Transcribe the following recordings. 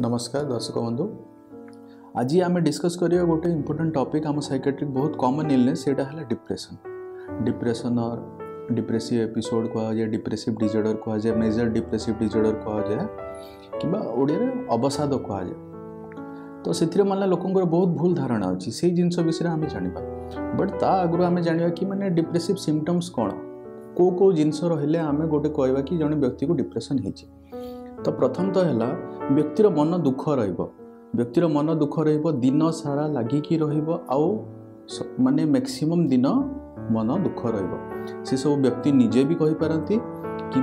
नमस्कार दर्शक बंधु, आज आम डिस्कस करिया गोटे इम्पोर्टेंट टॉपिक आम साइकेट्रिक बहुत कॉमन इलनेस सेटा है डिप्रेशन और डिप्रेसिव एपिसोड कह जाए, डिप्रेसिव डिजॉर्डर कह जाए, मेजर डिप्रेसिव डिजॉर्डर कह जाए कि ओडिया अवसाद कह जाए। तो से माना लोकंर बहुत भूल धारणा अच्छी से जिनस विषय आम जाना, बट ता आगु आम जाना कि मैंने डिप्रेसिव सिम्पटम्स कौन को कौ जिनस रे आम गोटे कहवा कि जन व्यक्ति को डिप्रेशन हो। तो प्रथम तो है व्यक्तिर मन दुख रक्तिर मन दुख रिन सारा लगिक रे मैक्सिमम दिन मन दुख रेसबू व्यक्ति निजे भी कही पारती कि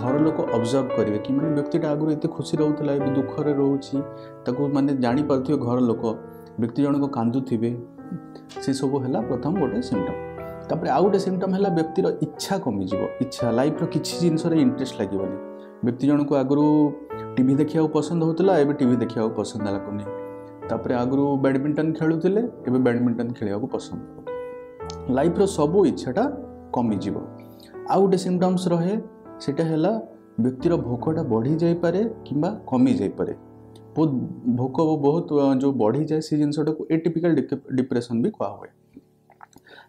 घर लोक ऑब्जर्व करेंगे कि मैंने व्यक्तिटा आगुरी एत खुशी रोला ये दुख रोचे मानने जापर घर लोक व्यक्ति जनक कांदुवे से सबू है प्रथम गोटे सिम्पटम। तापर आउ गोटे सिम्पटम है व्यक्तिर इच्छा कमिज, इच्छा लाइफ कि जिनस इंटरेस्ट लगे। व्यक्ति जन को आगु टी देखा पसंद होता है, टी देखा पसंद है कोने, तापर आगु बैडमिंटन खेलुले एवं बैडमिंटन खेल पसंद हो। लाइफ सबू इच्छाटा कमिज। आउ गोटे सिम्पटम्स रहे सेटा है व्यक्तिर भोकटा बढ़ी जापे कि कमी जापे, बहुत भोक बहुत जो बढ़ी जाए से जिनसटा को एटिपिकल डिप्रेशन भी कहा हुए।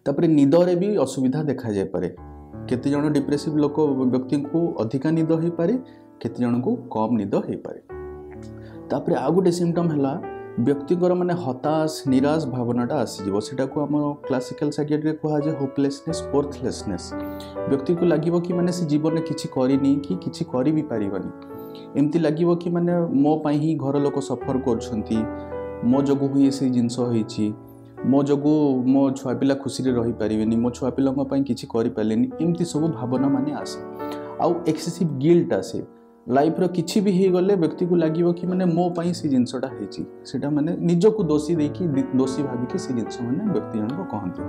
तापर निदरे भी असुविधा देखा जापे, केते जन डिप्रेसिव लोक व्यक्ति को अधिका निद हो पारे, केते जन को कम निद हो पारे। तापर आउ गोटे सिम्पटम है व्यक्ति माने हताश निराश भावनाटा आसीजिवो, सेटा को हम क्लासिकल साइकियाट्री कहा जाए होपलेसनेस वर्थलेसनेस। व्यक्ति को लागिवो कि माने से जीवन में किछि करिनी कि किछि करि भी पारिबनी, एमती लागिवो कि माने मो पई ही घर लोक सफर करछंती, मो जगो हुई से जिंस होईची, मो जगू मो छुआ पिला खुशी रही पारे, मो छुआ पिलांका पई किछि करि पाले, एमती सब भावना माने आसे। आउ एक्सेसिव गिल्ट आसे, लाइफ रो किछि भी हो गले व्यक्ति को लागिवो कि माने मो पई से जिंसटा हेची, सेटा माने निजको दोषी देकी दोषी भाबी के से जिंस माने व्यक्ति जन को कहंती।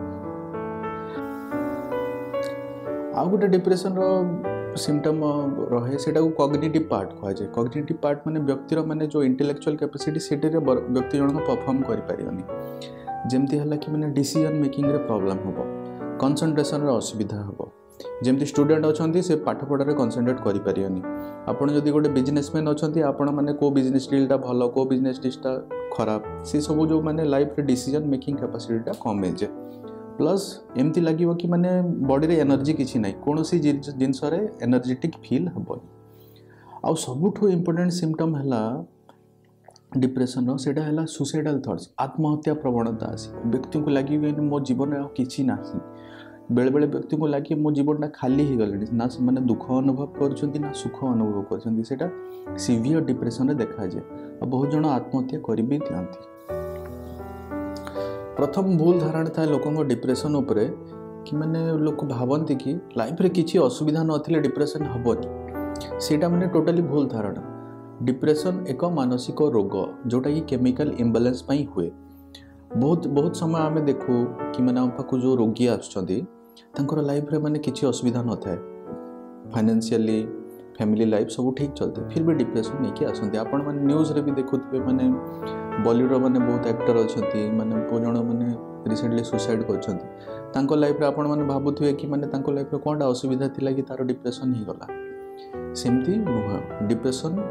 आउ गोटे डिप्रेशन रो सिम्पटम रहे सेटा को कॉग्निटिव पार्ट कह जाए। कॉग्निटिव पार्ट माने व्यक्तिर माने जो इंटेलेक्चुअल कैपेसिटी सेटे रे व्यक्ति जन को परफॉर्म करि पारियोनी, जमती है कि मैंने डिसीजन मेकिंग रे प्रॉब्लम होबो, कंसंट्रेशन असुविधा होबो। जमती स्टूडेंट अच्छे से पाठ पढ़ारे कंसंट्रेट करि पारियोनी, आपण जदि गोटे बिजनेसमैन अच्छा आपण मैंने को बिजनेस डीलटा भल को बिजनेस डीलटा खराब, से सब जो मैंने लाइफ रे डिसीजन मेकिंग कैपेसिटीटा कम है। प्लस एमती लागिवो कि मैंने बॉडी रे एनर्जी किछि नै, कोनोसी जिनस रे एनर्जेटिक फील होबोनी। आ सबुठो इंपोर्टेंट सिम्पटम है डिप्रेशन रो सेटा है सुसाइडल थॉट्स, आत्महत्या प्रवणता आसी। व्यक्ति को लगे मो जीवन आ किछि नाही, बेले बेले व्यक्ति को लगे मो जीवनटा खाली हो गले ना, से माने दुख अनुभव करछंती ना सुख अनुभव करछंती, सेटा सीवियर डिप्रेशन रे देखा जाए और बहुत जन आत्महत्या करि भी दियंती। प्रथम भूल धारणा था लोकन को डिप्रेशन उपरे कि माने लोक भावंती कि लाइफ रे किछि असुविधा नथिले डिप्रेशन हबोनी, सेटा माने टोटली भूल धारणा। डिप्रेशन एक मानसिक रोग जोटा कि केमिकल इम्बालांस पई हुए। बहुत बहुत समय आम देखू कि मैंने आम पाक जो रोगी आसर लाइफ रे माने किसी असुविधा न थाए, फाइनेंशियली फैमिली लाइफ सब ठीक चलते, फिर भी डिप्रेशन लेकिन आसती। आपण मैंने न्यूज़ रे भी देखुए मैंने बॉलीवुड मैंने बहुत एक्टर अच्छे मैंने जन मैंने रिसेंटली सुसाइड कर लाइफ रे, आपण मैंने भावुए कि मैंने लाइफ रे कौनटा असुविधा थी कि तार डिप्रेशन हो गला, सेमती नुह। डिप्रेशन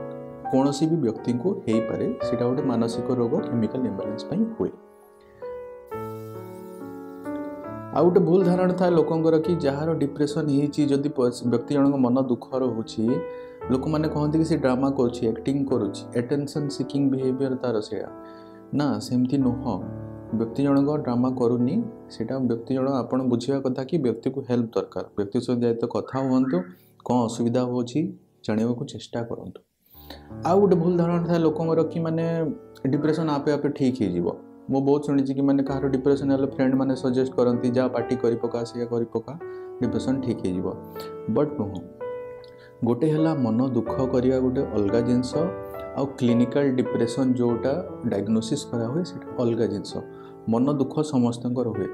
कौन सी भी व्यक्ति को हो पारे, सीटा गोटे मानसिक रोग केमिकल इम्बालांस पई हुए। आ गोटे भूल धारणा था लोकंर कि जार डिप्रेशन होती जदि व्यक्ति जन मन दुख रोचे, लोक मैंने कहते कि सी ड्रामा करुच्ची, एक्टिंग करुच्ची, अटेंशन सीकिंग बिहेवियर तार से ना, सेमती नुह। व्यक्ति जनक ड्रामा करूनी, सेटा व्यक्ति जन आपन बुझा कथा कि व्यक्ति को हेल्प दरकार, व्यक्ति सहित कथा हूँ कौन असुविधा होची जाना को चेष्टा करूँ। आ गोटे भूल धारणा था लोकंर कि माने डिप्रेशन आपे आपे ठीक हो। मो बहुत शुणी कि मैंने कहार डिप्रेशन है फ्रेंड मैंने सजेस्ट करती जा पार्टी कर पका से पका डिप्रेशन ठीक हो, बट नुह। गोटे है मन दुख करवा गोटे अलग जिनस, आ क्लिनिकल डिप्रेशन जोटा डायग्नोसिस करा हुए सेटा अलग जिनस। मन दुख समस्त हुए।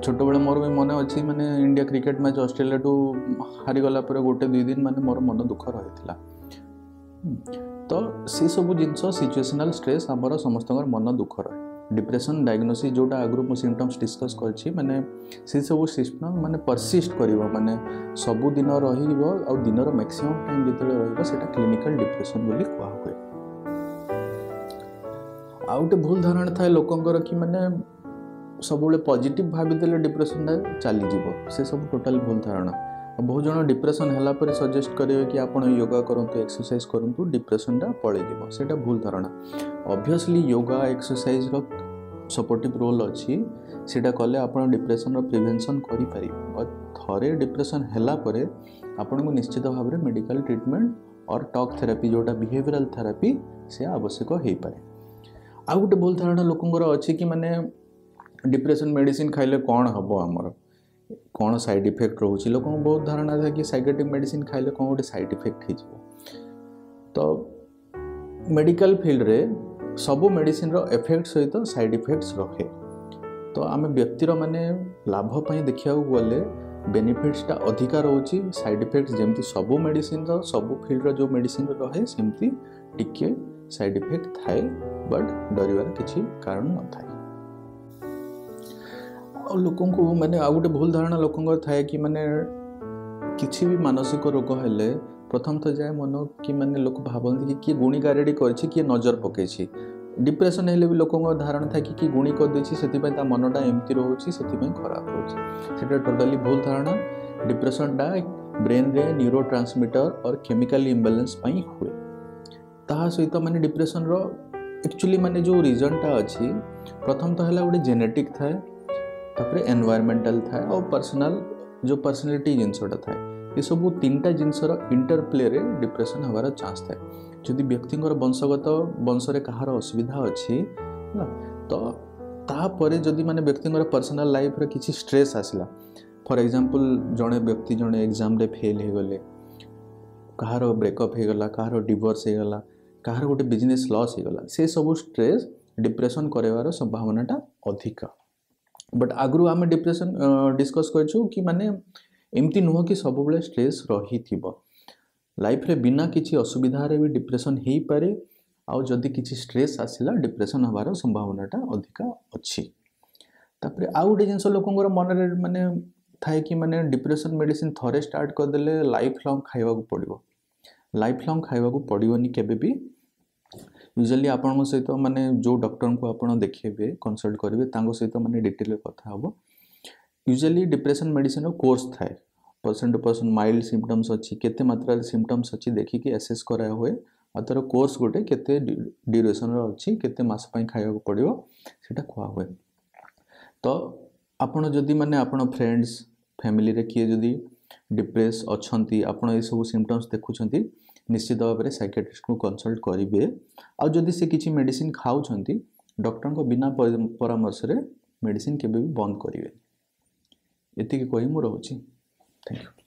छोट बड़े मोर भी मन अच्छी मैंने इंडिया क्रिकेट मैच ऑस्ट्रेलिया टू हारीगला गोटे दुई दिन मैंने मोर मन दुख रही। तो से सब जिनस सिचुएशनल स्ट्रेस आमर समस्त मन दुख रहे। डिप्रेशन डायग्नोसिस जोटा आगु मो सिम्पटम्स डिस्कस कर मैंने से सब सिम्पटम मैंने परसिस्ट कर माने सबुदिन रही दिन मैक्सिमम टाइम जिते रहा क्लिनिकल डिप्रेशन बोली कहा हुए। आउ गोटे भूल धारणा थाए लोकंर कि मैंने सब पॉजिटिव भावीदे डिप्रेशन चलीज से सब टोटाल भूल धारणा। बहुत जन डिप्रेशन है सजेस्ट करेंगे कि आप योगा करंतु एक्सरसाइज करंतु डिप्रेशन टा पड़ेगा, सेटा भूल धारणा। ऑब्वियसली योगा एक्सरसाइज रो सपोर्टिव रोल अच्छी, सेटा कले आप डिप्रेशन रो प्रिवेंशन करि परिबे। थरे डिप्रेशन हैला परे आपनको निश्चित भाव में मेडिकल ट्रीटमेंट और टॉक थेरेपी जोटा बिहेवियरल थेरेपी से आवश्यक हो पाए। आ गोटे भूल धारणा लोकंर अच्छी कि माने डिप्रेशन मेडिसिन खाइले कौन हम आमर कौन साइड इफेक्ट रोच। लोक बहुत धारणा था कि साइकेट्रिक मेडिसिन खाइले कौन गोटे साइड इफेक्ट हो। तो मेडिकल फील्ड रे सबू मेडिसिन रो इफेक्ट सहित साइड इफेक्ट्स रखे। तो आम व्यक्तिर माने लाभपाई देखा गले बेनिफिट्सटा अधिका रोच, साइड इफेक्ट्स जमी सबू मेडिसिन रो सबू फील्ड रो जो मेडिसिन रहे सेमती टिके साइड इफेक्ट थाए, बट डर किसी कारण न थाए। लोक मैंने आ गोटे भूल धारणा लोकंर थाए कि मैंने किसी भी मानसिक रोग है प्रथम तो जाए मन कि मैंने लोक भावती किए गुणी गारेडी करी किए नजर पकई। डिप्रेशन हेल्ले भी लोक धारणा था कि गुणी करदे से मनटा एमती रोच से खराब रोचे। टोटाली भूल धारणा। डिप्रेशनटा ब्रेन रे न्यूरो ट्रांसमिटर और केमिकल इम्बालांस पाई हुए। ता सहित मैंने डिप्रेशन रो एक्चुअली मैंने जो रिजनटा अच्छी प्रथम तो है गोटे जेनेटिक थाए, तापर एनवायरमेंटल थाए और पर्सनल जो पर्सनालिटी जिनसटा थाए। ये सब तीन टा जिनसर इंटरप्ले रे डिप्रेशन हमारा चांस थाए। जदि व्यक्ति वंशगत वंशर कहार असुविधा अच्छी ना तो तापर जदि माने व्यक्ति पर्सनल लाइफ रे किसी स्ट्रेस आसला, फॉर एग्जांपल जड़े व्यक्ति जड़े एग्जाम रे फेल हो गले, कहार ब्रेकअप हो गला, कहार डिवोर्स हो गला, कहार गोटे बिजनेस लॉस हो गला, से सब स्ट्रेस डिप्रेशन करेवार संभावनाटा अधिका। बट आगु आम डिप्रेशन डिस्कस करछु कि माने एमती नुह कि सब बेले स्ट्रेस रही थिबो लाइफ रे, बिना किसी असुविधा रे भी डिप्रेशन हेई पारे। आउ जदि किसी स्ट्रेस आसिला डिप्रेशन हबार संभावनाटा अधिका अछि। तापर आ गोटे जिनस लोकंर मन रे माने थाए कि माने डिप्रेशन मेडिसिन थरे स्टार्ट कर देले लाइफ लॉन्ग खाइबाकू पड़िबो। लाइफ लॉन्ग खाइबाकू पड़िबोनी केबे भी। यूजुअली आपन सहित माने जो डॉक्टर को आप देखेबे कंसल्ट करेंगे तांको सहित माने डिटेल कथा हम। यूजुअली डिप्रेशन मेडिसिन रो कोर्स थाए, person to person mild symptoms अच्छी केते मात्रा सिम्पटम्स अच्छी देखिकी एसेस करा हुए। और तरह कोर्स गोटे केते ड्यूरेशन रो अच्छी केते मास पई खाइबो पड़िबो सेटा खुआ हुए। तो आपण जदि माने आपण फ्रेंड्स फैमिली रे किए जदि डिप्रेस अछंती आपण ए सब सिम्पटम्स देखुछंती निश्चित भाव में साइकेट्रिस्ट को कंसल्ट करेंगे। आउ जदि से किसी मेडिसिन खाऊँच डॉक्टर को बिना परामर्श रे मेडिसिन केबे भी बंद करेंगे। ये कही मुझे थैंक यू।